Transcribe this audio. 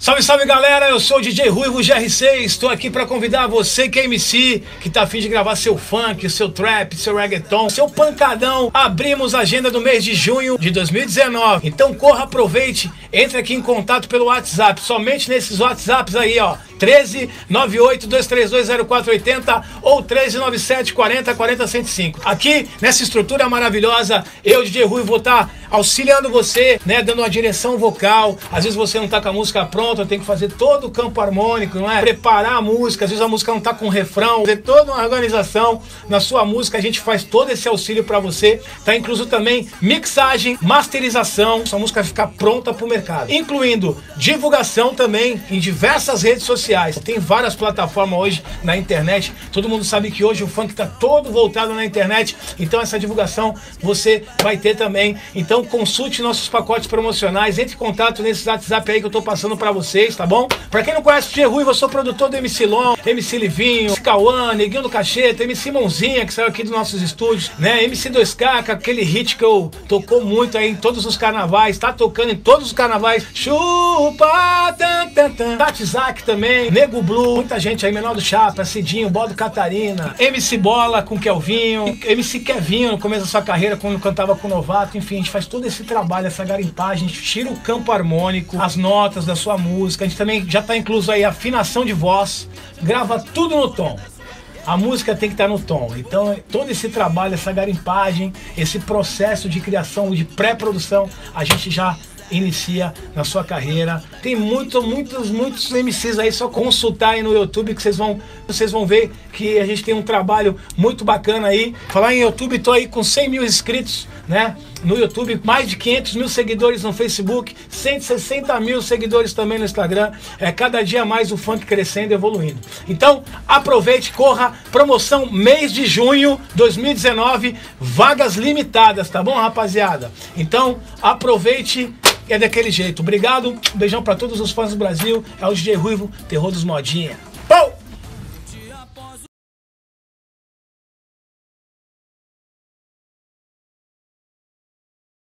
Salve, salve galera, eu sou o DJ Rhuivo GR6, estou aqui para convidar você que é MC, que tá afim de gravar seu funk, seu trap, seu reggaeton, seu pancadão. Abrimos a agenda do mês de junho de 2019, então corra, aproveite, entre aqui em contato pelo WhatsApp, somente nesses WhatsApps aí, ó, 13 98 232 0480 ou 13 97 40 40 105. Aqui, nessa estrutura maravilhosa, eu, DJ Rhuivo, vou estar auxiliando você, né, dando uma direção vocal. Às vezes você não tá com a música pronta, eu tenho que fazer todo o campo harmônico, não é? Preparar a música, às vezes a música não tá com refrão, fazer toda uma organização na sua música, a gente faz todo esse auxílio pra você, tá incluso também mixagem, masterização, sua música vai ficar pronta pro mercado, incluindo divulgação também em diversas redes sociais, tem várias plataformas hoje na internet, todo mundo sabe que hoje o funk tá todo voltado na internet, então essa divulgação você vai ter também, então consulte nossos pacotes promocionais, entre em contato nesses WhatsApp aí que eu tô passando pra vocês, tá bom? Pra quem não conhece o DJ Rhuivo, eu sou produtor do MC Long, MC Livinho, Cauan, Neguinho do Cacheta, MC Mãozinha, que saiu aqui dos nossos estúdios, né? MC2K, com aquele hit que eu tocou muito aí em todos os carnavais, tá tocando em todos os carnavais. Chupa, tan, tan, tan. Tatizak também, Nego Blue, muita gente aí, Menor do Chato, Cidinho, Bola do Catarina, MC Bola com Kelvinho, MC Kevinho no começo da sua carreira, quando cantava com o novato, enfim, a gente faz todo esse trabalho, essa garimpagem, a gente tira o campo harmônico, as notas da sua música, a gente também já tá incluso aí a afinação de voz, grava tudo no tom. A música tem que estar no tom, então todo esse trabalho, essa garimpagem, esse processo de criação, de pré-produção, a gente já inicia na sua carreira. Tem muitos MCs aí, só consultar aí no YouTube que vocês vão ver que a gente tem um trabalho muito bacana aí. Falar em YouTube, tô aí com 100 mil inscritos, né? No YouTube, mais de 500 mil seguidores no Facebook, 160 mil seguidores também no Instagram. É cada dia mais o funk crescendo e evoluindo. Então, aproveite, corra, promoção mês de junho 2019, vagas limitadas, tá bom, rapaziada? Então, aproveite. É daquele jeito. Obrigado, um beijão pra todos os fãs do Brasil. É o DJ Rhuivo, terror dos modinha. Pou!